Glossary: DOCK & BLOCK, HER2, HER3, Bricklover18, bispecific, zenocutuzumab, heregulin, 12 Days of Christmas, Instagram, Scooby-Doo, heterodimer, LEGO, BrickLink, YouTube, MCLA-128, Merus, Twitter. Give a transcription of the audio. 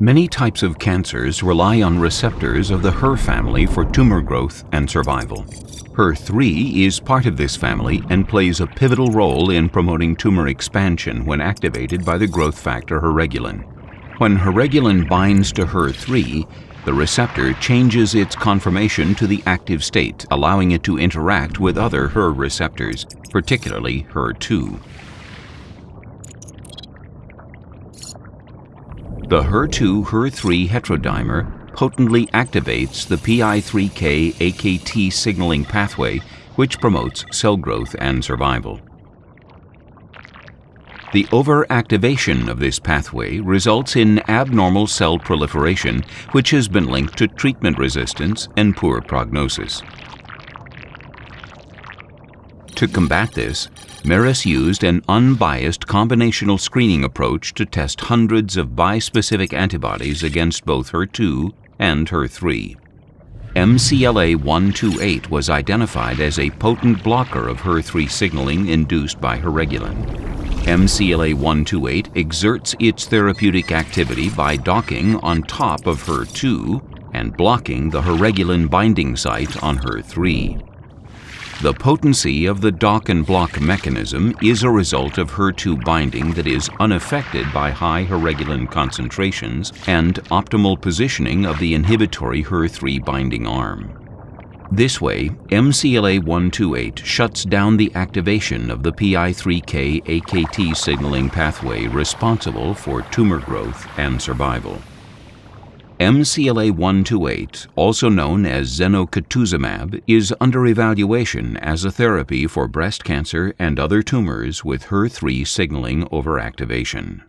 Many types of cancers rely on receptors of the HER family for tumor growth and survival. HER3 is part of this family and plays a pivotal role in promoting tumor expansion when activated by the growth factor heregulin. When heregulin binds to HER3, the receptor changes its conformation to the active state, allowing it to interact with other HER receptors, particularly HER2. The HER2-HER3 heterodimer potently activates the PI3K-AKT signaling pathway, which promotes cell growth and survival. The overactivation of this pathway results in abnormal cell proliferation, which has been linked to treatment resistance and poor prognosis. To combat this, Merus used an unbiased combinational screening approach to test hundreds of bispecific antibodies against both HER2 and HER3. MCLA-128 was identified as a potent blocker of HER3 signaling induced by heregulin. MCLA-128 exerts its therapeutic activity by docking on top of HER2 and blocking the heregulin binding site on HER3. The potency of the dock and block mechanism is a result of HER2 binding that is unaffected by high heregulin concentrations and optimal positioning of the inhibitory HER3 binding arm. This way, MCLA-128 shuts down the activation of the PI3K-AKT signaling pathway responsible for tumor growth and survival. MCLA-128, also known as zenocutuzumab, is under evaluation as a therapy for breast cancer and other tumors with HER3 signaling overactivation.